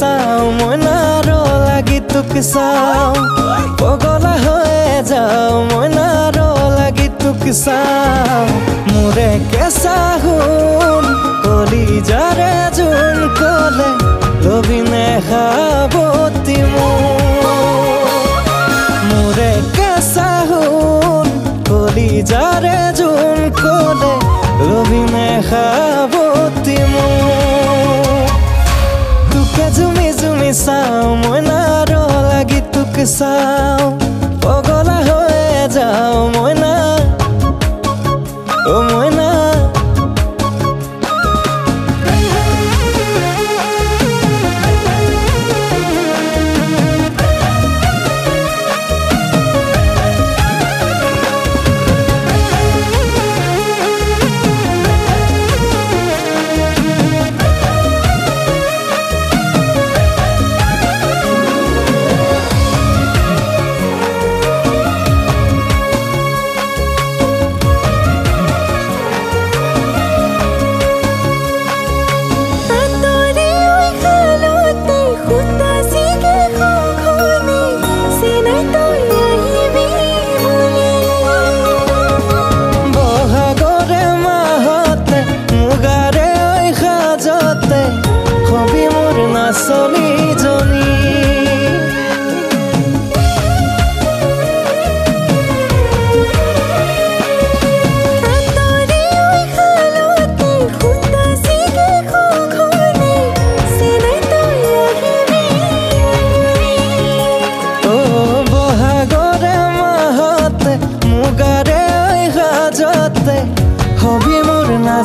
Sau mona ro lagi tuke sau pagola hoye jao mona ro lagi tuke sau mure kaisa hun kori jare jun kole lobine haboti mu mure kaisa hun kori jare jun kole lobine haboti mu Jumi jumi sau mona ro lagi tuke sau pagola hoye jao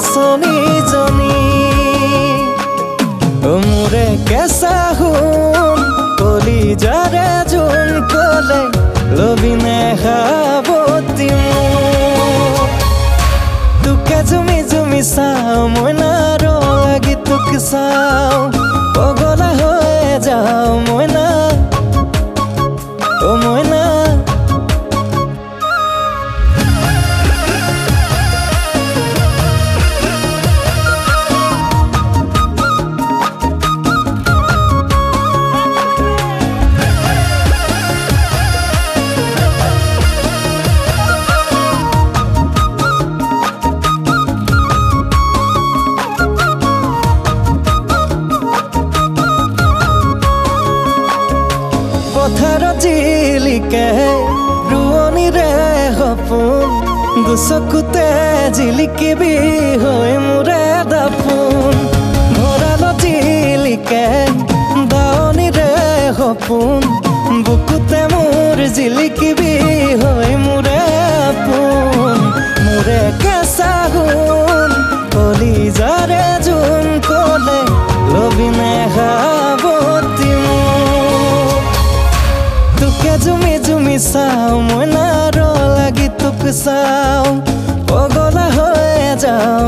Soni joni umre kaisa hun koli jare jun kole lobine haboti mu tuke jumi jumi sau mona ro lagi tuke sau pagola hoye jao mona o mona জিলিকে রুনি রে হপুন দুসকুতে জিলিকিবি হই মুরে দাপুন ভরালো জিলিকে দাওনি রে হপুন বুকুতে মুর জিলিকিবি হই মুরে আপুন মুরে কাসা হুন কলি জারে জুন কলে লবিনে হাবতি মু Tuke jumi jumi sau mona ro lagi tuke sau pagola hoye jao